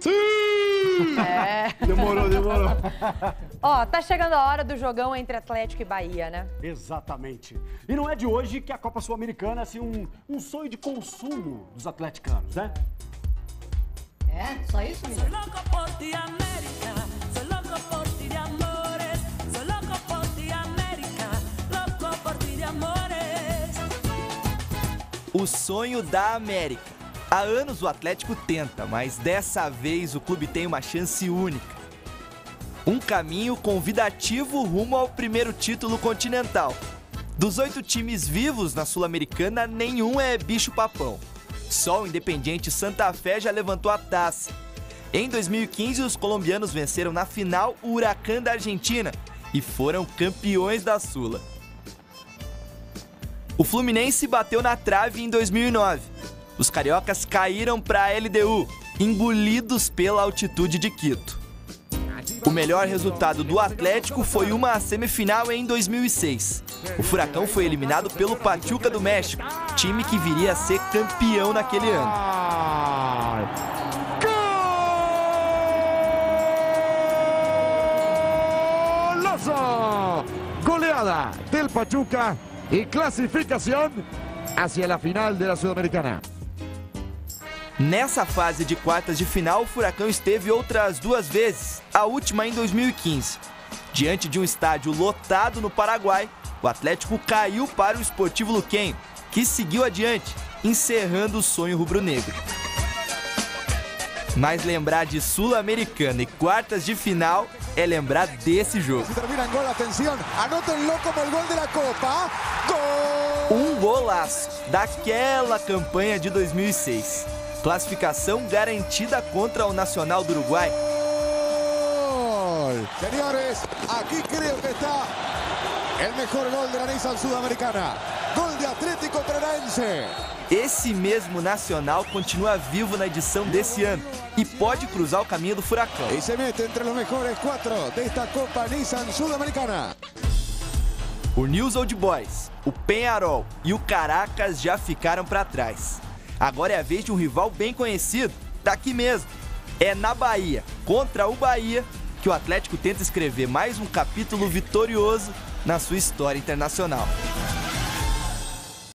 Sim! É. Demorou. Ó, tá chegando a hora do jogão entre Atlético e Bahia, né? Exatamente. E não é de hoje que a Copa Sul-Americana é assim, um sonho de consumo dos atleticanos, né? É? Só isso, amigo? O sonho da América. Há anos o Atlético tenta, mas dessa vez o clube tem uma chance única. Um caminho convidativo rumo ao primeiro título continental. Dos 8 times vivos na Sul-Americana, nenhum é bicho-papão. Só o Independiente Santa Fé já levantou a taça. Em 2015, os colombianos venceram na final o Huracán da Argentina e foram campeões da Sula. O Fluminense bateu na trave em 2009. Os cariocas caíram para a LDU, engolidos pela altitude de Quito. O melhor resultado do Atlético foi uma semifinal em 2006. O Furacão foi eliminado pelo Pachuca do México, time que viria a ser campeão naquele ano. Golazo! Goleada del Pachuca e classificação hacia a final da Sudamericana. Nessa fase de quartas de final, o Furacão esteve outras 2 vezes, a última em 2015. Diante de um estádio lotado no Paraguai, o Atlético caiu para o Sportivo Luqueño, que seguiu adiante, encerrando o sonho rubro-negro. Mas lembrar de Sul-Americana e quartas de final é lembrar desse jogo. 1 golaço daquela campanha de 2006. Classificação garantida contra o Nacional do Uruguai. Senhores, aqui creio que está o melhor gol da Nacional Sudamericana. Gol de Atlético Paranaense. Esse mesmo Nacional continua vivo na edição desse ano e pode cruzar o caminho do Furacão. E se mete entre os melhores 4 desta Copa Nacional Sudamericana. O News Old Boys, o Penharol e o Caracas já ficaram para trás. Agora é a vez de um rival bem conhecido, daqui mesmo. É na Bahia, contra o Bahia, que o Atlético tenta escrever mais um capítulo vitorioso na sua história internacional.